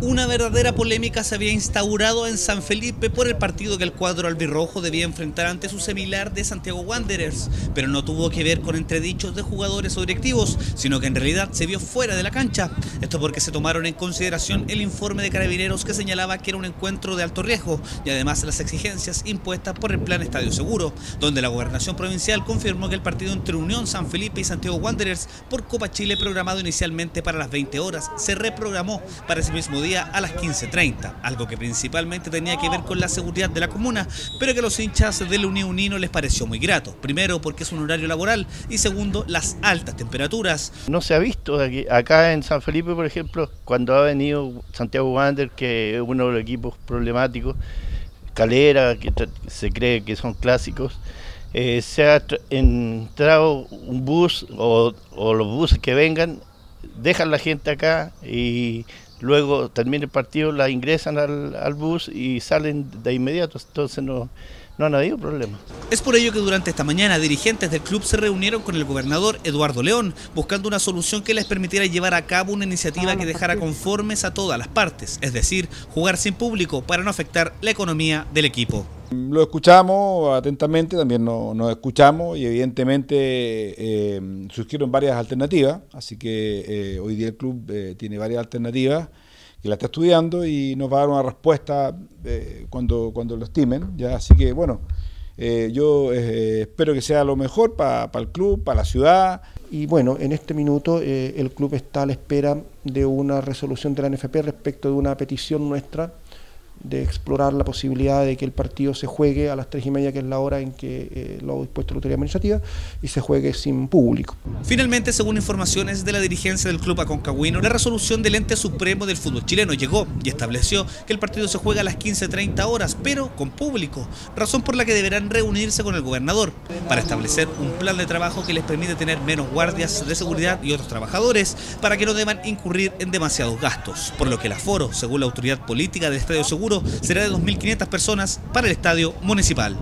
Una verdadera polémica se había instaurado en San Felipe por el partido que el cuadro albirrojo debía enfrentar ante su similar de Santiago Wanderers, pero no tuvo que ver con entredichos de jugadores o directivos, sino que en realidad se vio fuera de la cancha. Esto porque se tomaron en consideración el informe de Carabineros que señalaba que era un encuentro de alto riesgo y además las exigencias impuestas por el plan Estadio Seguro, donde la Gobernación Provincial confirmó que el partido entre Unión San Felipe y Santiago Wanderers por Copa Chile, programado inicialmente para las 20 horas, se reprogramó para ese mismo día a las 15:30, algo que principalmente tenía que ver con la seguridad de la comuna, pero que a los hinchas del Uniunino les pareció muy grato, primero porque es un horario laboral y segundo las altas temperaturas. No se ha visto aquí, acá en San Felipe, por ejemplo, cuando ha venido Santiago Wanderers, que es uno de los equipos problemáticos, Calera, que se cree que son clásicos, se ha entrado un bus o los buses que vengan, dejan la gente acá y luego termina el partido, la ingresan al bus y salen de inmediato, entonces no han habido problema. Es por ello que durante esta mañana dirigentes del club se reunieron con el gobernador Eduardo León, buscando una solución que les permitiera llevar a cabo una iniciativa que dejara conformes a todas las partes, es decir, jugar sin público para no afectar la economía del equipo. Lo escuchamos atentamente, también nos escuchamos y evidentemente surgieron varias alternativas, así que hoy día el club tiene varias alternativas que la está estudiando y nos va a dar una respuesta cuando lo estimen, ¿ya? Así que bueno, yo espero que sea lo mejor para el club, para la ciudad. Y bueno, en este minuto el club está a la espera de una resolución de la NFP respecto de una petición nuestra de explorar la posibilidad de que el partido se juegue a las 3:30, que es la hora en que lo ha dispuesto la autoridad administrativa, y se juegue sin público. Finalmente, según informaciones de la dirigencia del Club Aconcagüino, la resolución del ente supremo del fútbol chileno llegó y estableció que el partido se juega a las 15:30 horas, pero con público, razón por la que deberán reunirse con el gobernador para establecer un plan de trabajo que les permite tener menos guardias de seguridad y otros trabajadores para que no deban incurrir en demasiados gastos, por lo que el aforo, según la autoridad política del Estadio Seguro, será de 2.500 personas para el Estadio Municipal.